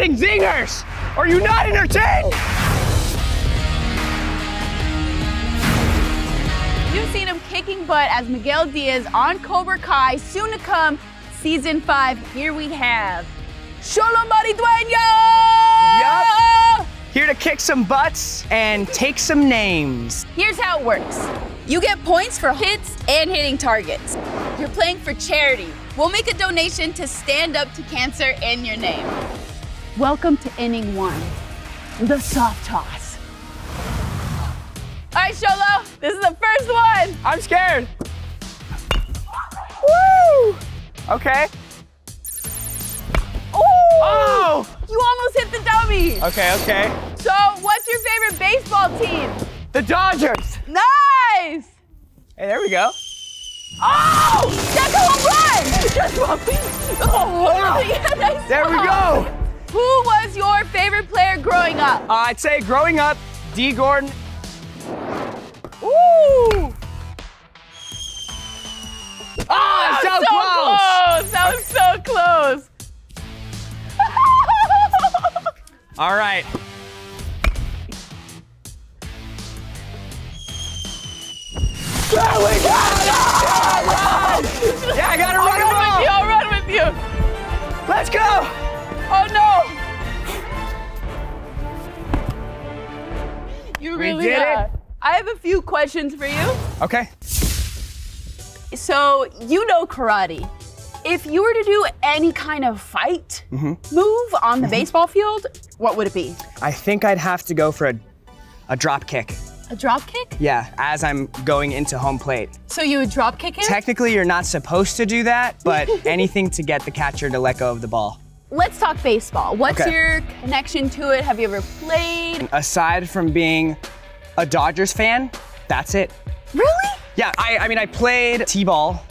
emitting zingers! Are you not entertained? You've seen him kicking butt as Miguel Diaz on Cobra Kai, soon to come, season 5. Here we have Xolo Maridueña! Yup! Here to kick some butts and take some names. Here's how it works. You get points for hits and hitting targets. You're playing for charity. We'll make a donation to Stand Up to Cancer in your name. Welcome to inning 1, the soft toss. All right, Xolo, this is the first one. I'm scared. Woo! Okay. Ooh, oh! You almost hit the dummy. Okay, okay. So what's your favorite baseball team? The Dodgers. Nice! Hey, there we go. Oh! That's a home run! That's one. Oh, wow. Yeah, nice. There we go! Who was your favorite player growing up? I'd say growing up, Dee Gordon. Ooh! Oh, so close! That was so close! All right. There we go! Yeah, I gotta run him off! I'll run with you, Let's go! Oh no! You really did it. I have a few questions for you. Okay. So, you know karate. If you were to do any kind of fight move on the baseball field, what would it be? I think I'd have to go for a drop kick. A drop kick? Yeah, as I'm going into home plate. So you would drop kick him? Technically, you're not supposed to do that, but anything to get the catcher to let go of the ball. Let's talk baseball. What's your connection to it? Have you ever played? Aside from being a Dodgers fan, that's it. Really? Yeah, I mean, I played T-ball,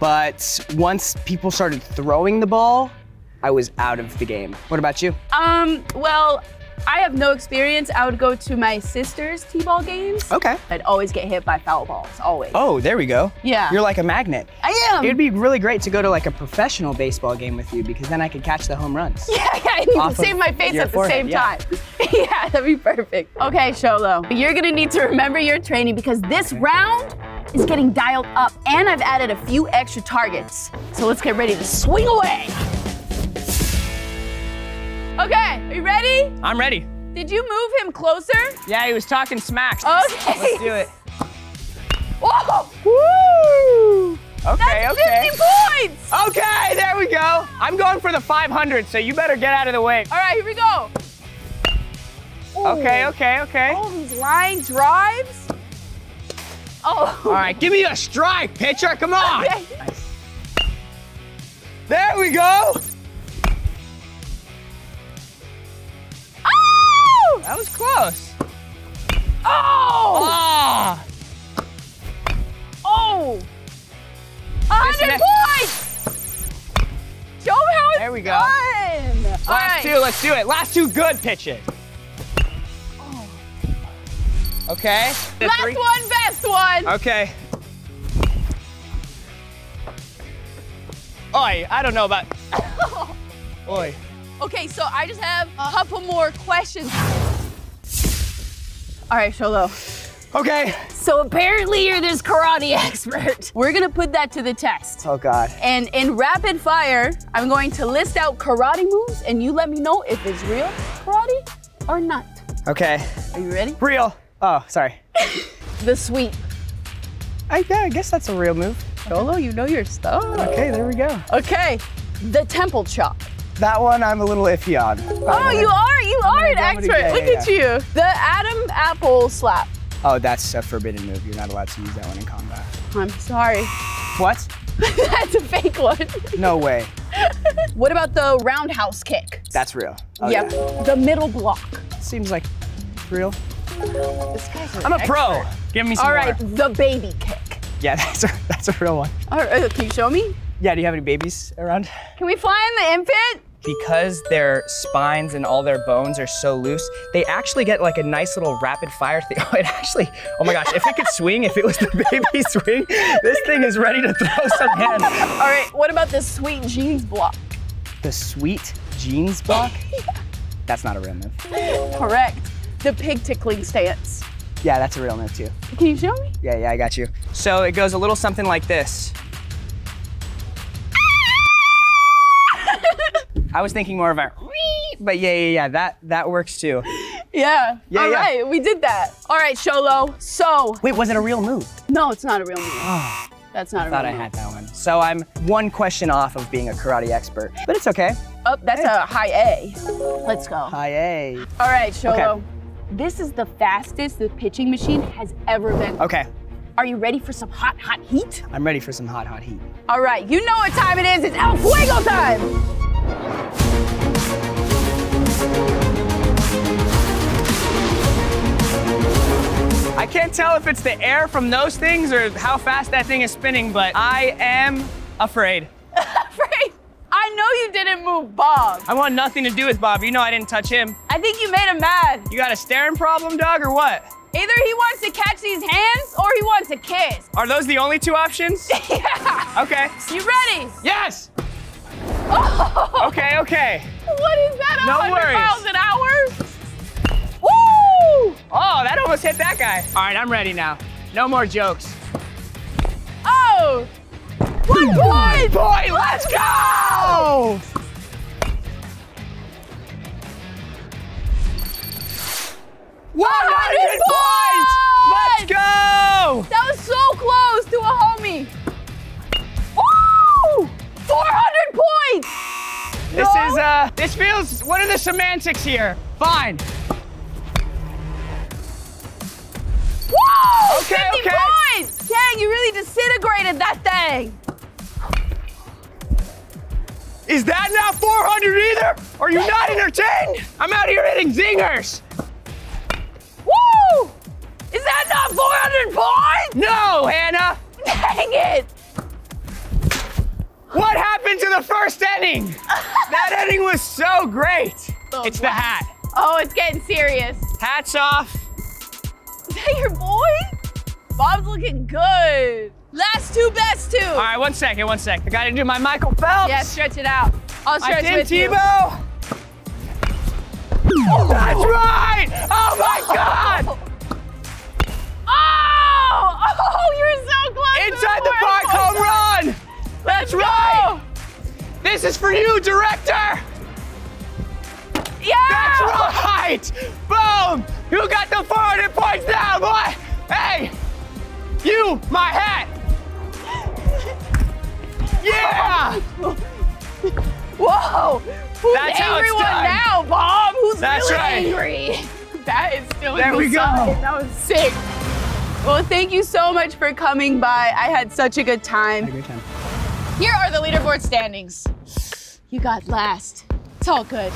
but once people started throwing the ball, I was out of the game. What about you? Well, I have no experience. I would go to my sister's T-ball games. Okay. I'd always get hit by foul balls, always. Oh, there we go. Yeah. You're like a magnet. I am. It'd be really great to go to like a professional baseball game with you because then I could catch the home runs. Yeah, I need to save my face at the same time. Yeah, that'd be perfect. Okay, Xolo, you're gonna need to remember your training because this round is getting dialed up and I've added a few extra targets. So let's get ready to swing away. Okay, are you ready? I'm ready. Did you move him closer? Yeah, he was talking smack. Okay. Let's do it. Whoa! Woo! Okay, that's okay. 50 points! Okay, there we go. I'm going for the 500, so you better get out of the way. All right, here we go. Ooh. Okay, okay, okay. All these line drives. Oh. All right, give me a strike, pitcher, come on. Okay. Nice. There we go. That was close. Oh! Ah! Oh! 100 points! Show him how it's done! There we go. Last two, let's do it. Last two, good pitches. Oh. Okay. Last one, best one. Okay. Oi, I don't know about... Oi. Okay, so I just have a couple more questions. All right, Xolo. Okay. So apparently you're this karate expert. We're gonna put that to the test. Oh God. And in rapid fire, I'm going to list out karate moves and you let me know if it's real karate or not. Okay. Are you ready? Real. Oh, sorry. The sweep. Yeah, I guess that's a real move. Xolo, you know your stuff. Okay, there we go. Okay, the temple chop. That one I'm a little iffy on. You are an expert. Look at you. The Adam Apple slap. Oh, that's a forbidden move. You're not allowed to use that one in combat. I'm sorry. What? That's a fake one. No way. What about the roundhouse kick? That's real. Oh, yep. Yeah. The middle block. Seems like real. This guy's an expert. Pro. Give me some more. All right, the baby kick. Yeah, that's a real one. All right, can you show me? Yeah, do you have any babies around? Can we fly in the infant? Because their spines and all their bones are so loose, they actually get like a nice little rapid fire thing. Oh, it actually, oh my gosh, if it could swing, if it was the baby swing, this thing is ready to throw some hand. All right, what about this sweet jeans block? The sweet jeans block? That's not a real move. Correct. The pig tickling stance. Yeah, that's a real move too. Can you show me? Yeah, I got you. So it goes a little something like this. I was thinking more of a wee, but yeah, that works too. Yeah. All right, we did that. All right, Xolo, so. Wait, was it a real move? No, it's not a real move. That's not a real move. I thought I had that one. So I'm one question off of being a karate expert, but it's okay. Oh, that's a high A. Let's go. High A. All right, Xolo. Okay. This is the fastest the pitching machine has ever been. Okay. Are you ready for some hot, hot heat? I'm ready for some hot, hot heat. All right, you know what time it is. It's El Fuego time. I can't tell if it's the air from those things or how fast that thing is spinning, but I am afraid. Afraid? I know you didn't move Bob. I want nothing to do with Bob. You know I didn't touch him. I think you made him mad. You got a staring problem, dog, or what? Either he wants to catch these hands or he wants a kiss. Are those the only two options? Yeah. Okay. You ready? Yes. Oh. Okay. What is that, no 100 worries. Miles an hour? Woo! Oh, that almost hit that guy. All right, I'm ready now. No more jokes. Oh! 1 point! Boy, let's go! Points! Let's go! That was so close to a homie. Woo! 400 points! This feels, what are the semantics here? Fine. Whoa! Okay. Points! Dang, you really disintegrated that thing. Is that not 400 either? Are you not entertained? I'm out here hitting zingers. Woo! Is that not 400 points? No, Hannah. Dang it. What happened to the first inning? That inning was so great. Oh, it's the hat. Oh, it's getting serious. Hats off. Is that your boy? Bob's looking good. Last two, best two. All right, one sec. I gotta do my Michael Phelps. Yeah, stretch it out. I'll stretch with you. Tebow. Oh. That's right! Oh my God! Oh, you're so close. Inside the park, home run. That's right. This is for you, director. Yeah. That's right. Boom. You got the 400 points now, boy. Hey, you, my hat. Yeah! Whoa! Who's that's angry how it's done. Now, Bob? Who's that's really right. angry? That is still there we go. That was sick. Well, thank you so much for coming by. I had such a good time. Here are the leaderboard standings. You got last. It's all good.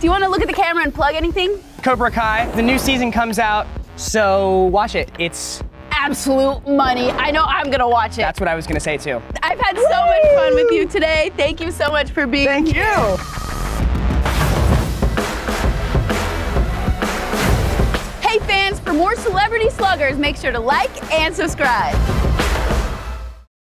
Do you want to look at the camera and plug anything? Cobra Kai. The new season comes out, so watch it. It's absolute money. I know I'm gonna watch it. That's what I was gonna say too. I've had so much fun with you today. Thank you so much for being here. Thank you. Hey fans, for more Celebrity Sluggers, make sure to like and subscribe.